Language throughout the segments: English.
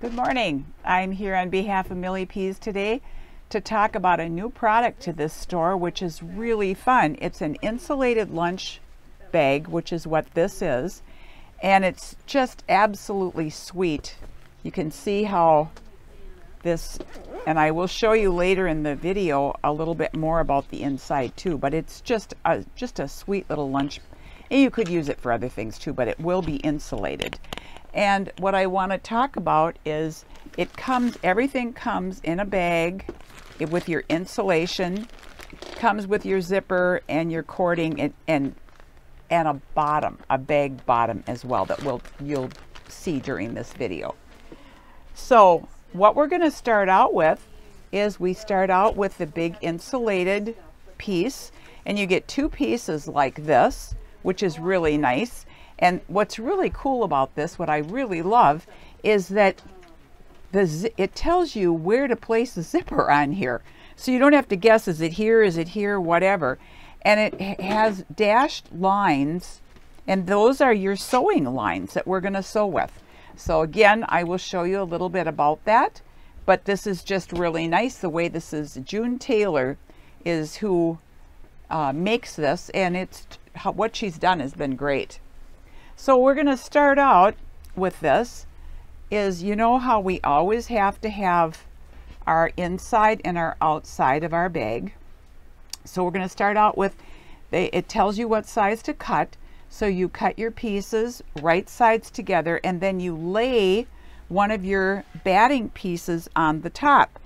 Good morning. I'm here on behalf of Millie P's today to talk about a new product to this store, which is really fun. It's an insulated lunch bag, which is what this is, and it's just absolutely sweet. You can see how this, and I will show you later in the video a little bit more about the inside too, but it's just a sweet little lunch, and you could use it for other things too, but it will be insulated. And what I want to talk about is it comes, everything comes in a bag with your insulation, comes with your zipper and your cording, and a bottom, a bag bottom as well, that you'll see during this video. So what we're going to start out with is we start out with the big insulated piece, and you get two pieces like this, which is really nice. And what's really cool about this, what I really love, is that it tells you where to place the zipper on here. So you don't have to guess, is it here, whatever. And it has dashed lines, and those are your sewing lines that we're going to sew with. So again, I will show you a little bit about that, but this is just really nice the way this is. June Tailor is who makes this, and what she's done has been great. So we're going to start out with this. Is, you know how we always have to have our inside and our outside of our bag. So we're going to start out with, it tells you what size to cut. So you cut your pieces right sides together, and then you lay one of your batting pieces on the top.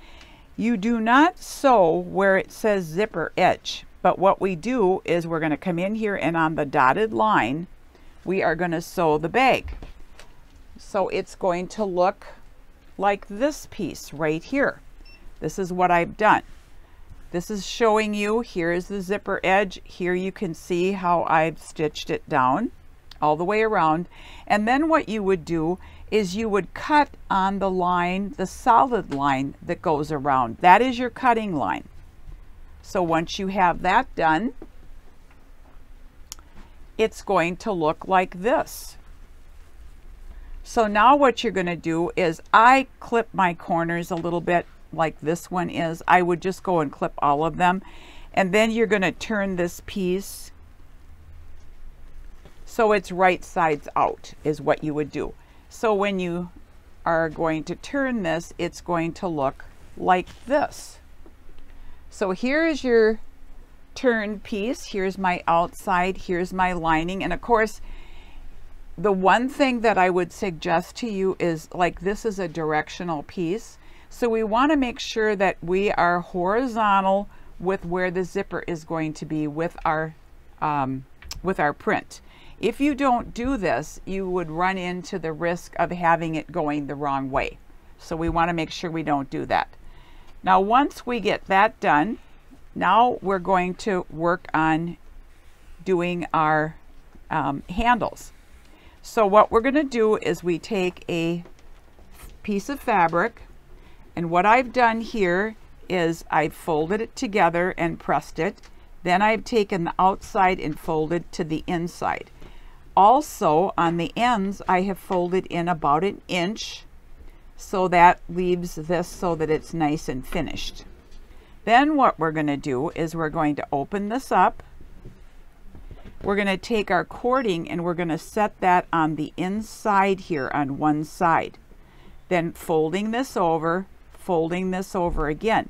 You do not sew where it says zipper edge, but what we do is we're going to come in here, and on the dotted line, we are going to sew the bag. So it's going to look like this piece right here. This is what I've done. This is showing you, here's the zipper edge. Here you can see how I've stitched it down all the way around. And then what you would do is you would cut on the line, the solid line that goes around. That is your cutting line. So once you have that done, it's going to look like this. So now what you're going to do is, I clip my corners a little bit like this one is. I would just go and clip all of them, and then you're going to turn this piece so it's right sides out is what you would do. So when you are going to turn this, it's going to look like this. So here is your turned piece, here's my outside, here's my lining. And of course, the one thing that I would suggest to you is, like, this is a directional piece. So we want to make sure that we are horizontal with where the zipper is going to be with our print. If you don't do this, you would run into the risk of having it going the wrong way. So we want to make sure we don't do that. Now, once we get that done, now we're going to work on doing our handles. So what we're going to do is we take a piece of fabric, and what I've done here is I've folded it together and pressed it. Then I've taken the outside and folded to the inside. Also on the ends, I have folded in about an inch, so that leaves this so that it's nice and finished. Then what we're going to do is we're going to open this up. We're going to take our cording, and we're going to set that on the inside here on one side. Then folding this over again.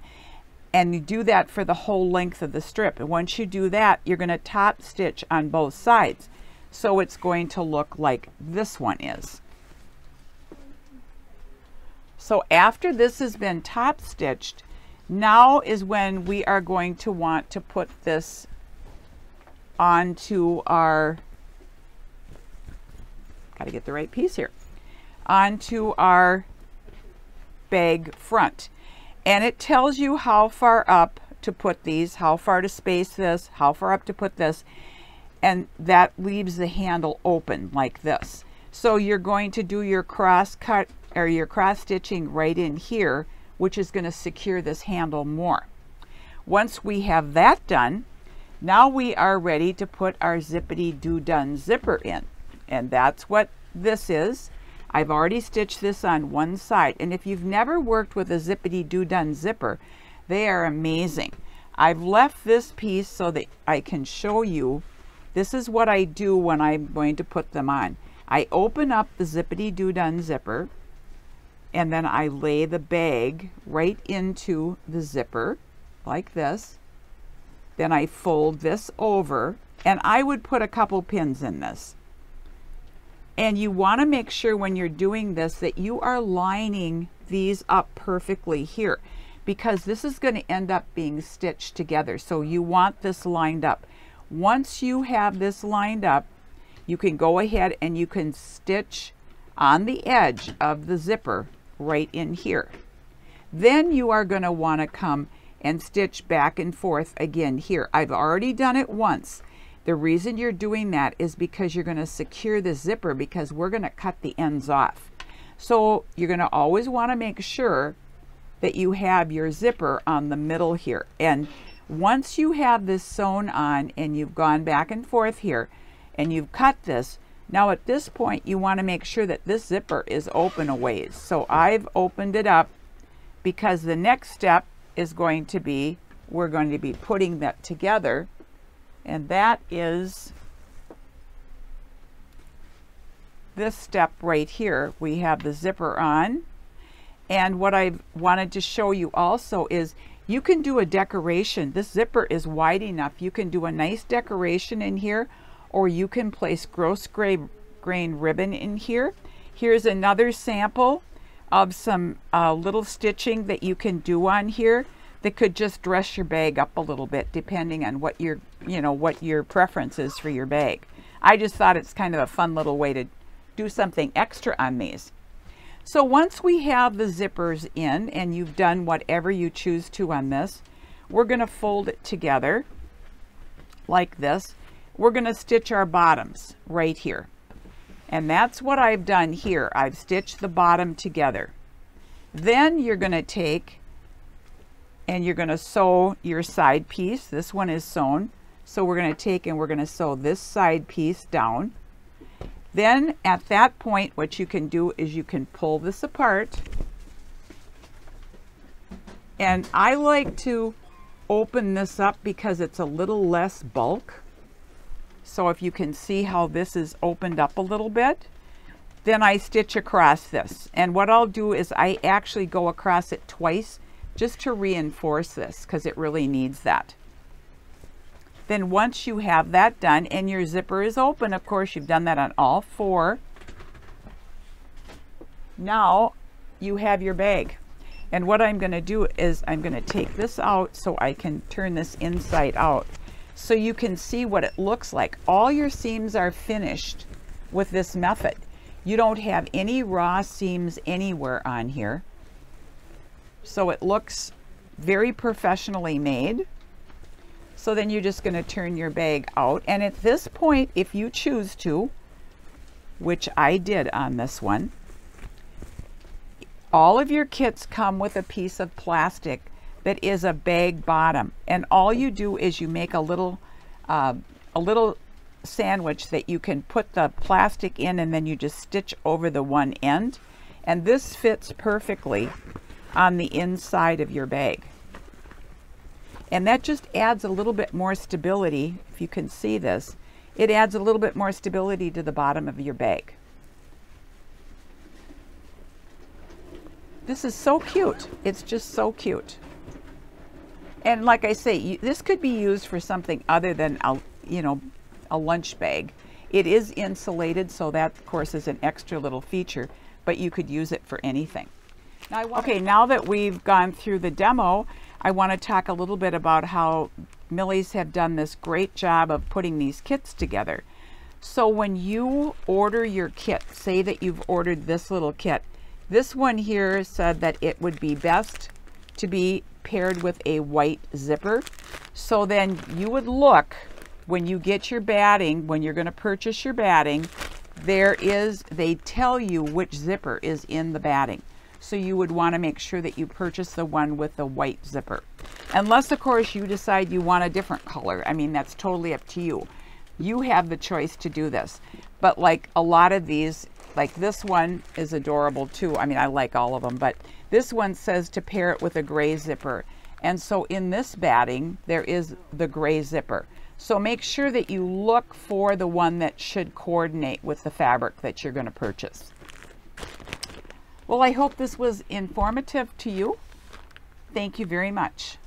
And you do that for the whole length of the strip. And once you do that, you're going to top stitch on both sides. So it's going to look like this one is. So after this has been top stitched, now is when we are going to want to put this onto our, gotta get the right piece here, onto our bag front. And it tells you how far up to put these, how far to space this, how far up to put this, and that leaves the handle open like this. So you're going to do your cross cut or your cross stitching right in here, which is going to secure this handle more. Once we have that done, now we are ready to put our Zippity-Do-Done zipper in. And that's what this is. I've already stitched this on one side, and if you've never worked with a Zippity-Do-Done zipper, they are amazing. I've left this piece so that I can show you. This is what I do when I'm going to put them on. I open up the Zippity-Do-Done zipper, and then I lay the bag right into the zipper like this. Then I fold this over, and I would put a couple pins in this. And you want to make sure when you're doing this that you are lining these up perfectly here, because this is going to end up being stitched together. So you want this lined up. Once you have this lined up, you can go ahead and you can stitch on the edge of the zipper right in here. Then you are going to want to come and stitch back and forth again here. I've already done it once. The reason you're doing that is because you're going to secure the zipper, because we're going to cut the ends off. So you're going to always want to make sure that you have your zipper on the middle here. And once you have this sewn on and you've gone back and forth here and you've cut this, now at this point you want to make sure that this zipper is open a ways. So I've opened it up, because the next step is going to be, we're going to be putting that together. And that is this step right here. We have the zipper on. And what I wanted to show you also is you can do a decoration. This zipper is wide enough. You can do a nice decoration in here, or you can place gross grain ribbon in here. Here's another sample of some little stitching that you can do on here. That could just dress your bag up a little bit, depending on what your, what your preference is for your bag. I just thought it's kind of a fun little way to do something extra on these. So once we have the zippers in and you've done whatever you choose to on this, we're going to fold it together like this. We're going to stitch our bottoms right here. And that's what I've done here. I've stitched the bottom together. Then you're going to take and you're going to sew your side piece. This one is sewn. So we're going to take and we're going to sew this side piece down. Then at that point, what you can do is you can pull this apart. And I like to open this up because it's a little less bulk. So if you can see how this is opened up a little bit, then I stitch across this. And what I'll do is I actually go across it twice, just to reinforce this, because it really needs that. Then once you have that done and your zipper is open, of course you've done that on all four, now you have your bag. And what I'm going to do is I'm going to take this out so I can turn this inside out so you can see what it looks like. All your seams are finished with this method. You don't have any raw seams anywhere on here. So it looks very professionally made. So then you're just going to turn your bag out. And at this point, if you choose to, which I did on this one, all of your kits come with a piece of plastic that is a bag bottom. And all you do is you make a little sandwich that you can put the plastic in, and then you just stitch over the one end. And this fits perfectly on the inside of your bag, and that just adds a little bit more stability. If you can see this, it adds a little bit more stability to the bottom of your bag. This is so cute. It's just so cute. And like I say, this could be used for something other than a lunch bag. It is insulated, so that of course is an extra little feature, but you could use it for anything. Okay, now that we've gone through the demo, I want to talk a little bit about how Millie's have done this great job of putting these kits together. So when you order your kit, say that you've ordered this little kit. This one here said that it would be best to be paired with a white zipper. So then you would look when you get your batting, when you're going to purchase your batting, they tell you which zipper is in the batting. So you would want to make sure that you purchase the one with the white zipper. Unless, of course, you decide you want a different color. I mean, that's totally up to you. You have the choice to do this. But like a lot of these, Like this one is adorable too. I mean, I like all of them, but this one says to pair it with a gray zipper. And so in this batting, there is the gray zipper. So make sure that you look for the one that should coordinate with the fabric that you're going to purchase. Well, I hope this was informative to you. Thank you very much.